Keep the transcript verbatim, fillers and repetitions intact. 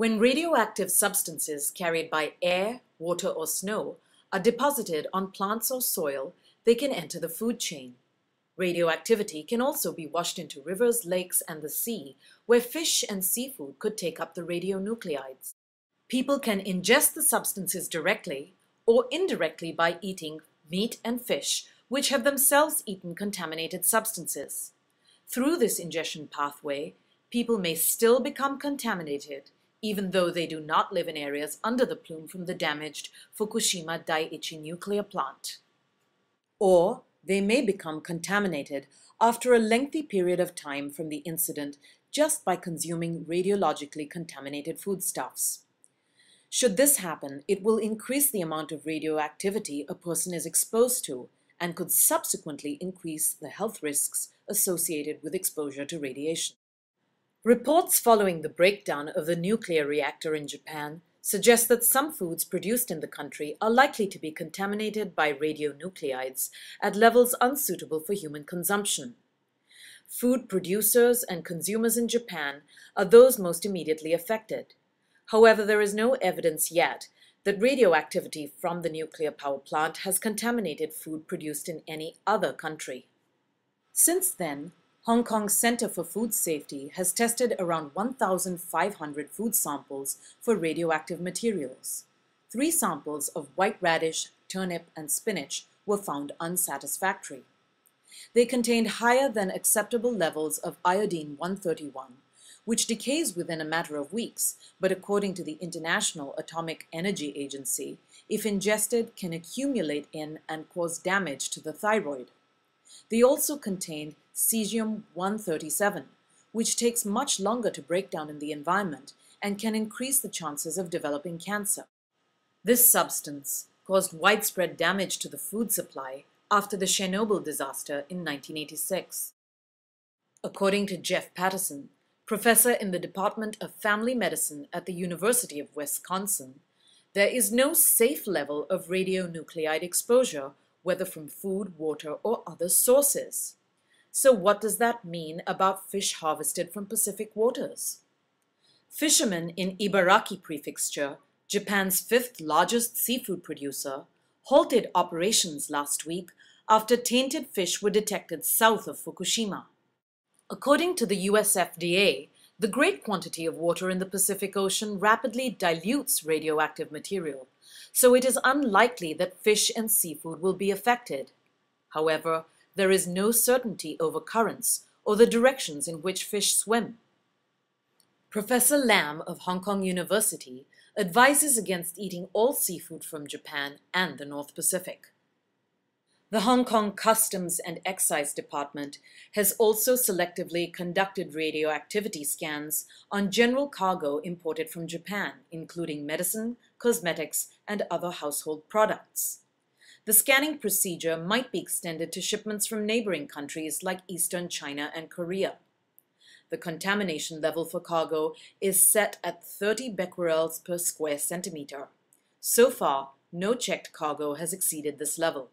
When radioactive substances carried by air, water, or snow are deposited on plants or soil, they can enter the food chain. Radioactivity can also be washed into rivers, lakes, and the sea, where fish and seafood could take up the radionuclides. People can ingest the substances directly or indirectly by eating meat and fish, which have themselves eaten contaminated substances. Through this ingestion pathway, people may still become contaminated, even though they do not live in areas under the plume from the damaged Fukushima Daiichi nuclear plant. Or they may become contaminated after a lengthy period of time from the incident just by consuming radiologically contaminated foodstuffs. Should this happen, it will increase the amount of radioactivity a person is exposed to and could subsequently increase the health risks associated with exposure to radiation. Reports following the breakdown of the nuclear reactor in Japan suggest that some foods produced in the country are likely to be contaminated by radionuclides at levels unsuitable for human consumption. Food producers and consumers in Japan are those most immediately affected. However, there is no evidence yet that radioactivity from the nuclear power plant has contaminated food produced in any other country. Since then, Hong Kong Centre for Food Safety has tested around one thousand five hundred food samples for radioactive materials. Three samples of white radish, turnip, and spinach were found unsatisfactory. They contained higher than acceptable levels of iodine one thirty-one, which decays within a matter of weeks, but according to the International Atomic Energy Agency, if ingested, can accumulate in and cause damage to the thyroid. They also contained cesium one thirty-seven, which takes much longer to break down in the environment and can increase the chances of developing cancer. This substance caused widespread damage to the food supply after the Chernobyl disaster in nineteen eighty-six. According to Jeff Patterson, professor in the Department of Family Medicine at the University of Wisconsin, there is no safe level of radionuclide exposure, whether from food, water, or other sources. So what does that mean about fish harvested from Pacific waters? Fishermen in Ibaraki Prefecture, Japan's fifth largest seafood producer, halted operations last week after tainted fish were detected south of Fukushima. According to the U S F D A, the great quantity of water in the Pacific Ocean rapidly dilutes radioactive material, so it is unlikely that fish and seafood will be affected. However, there is no certainty over currents or the directions in which fish swim. Professor Lam of Hong Kong University advises against eating all seafood from Japan and the North Pacific. The Hong Kong Customs and Excise Department has also selectively conducted radioactivity scans on general cargo imported from Japan, including medicine, cosmetics, and other household products. The scanning procedure might be extended to shipments from neighboring countries like Eastern China and Korea. The contamination level for cargo is set at thirty becquerels per square centimeter. So far, no checked cargo has exceeded this level.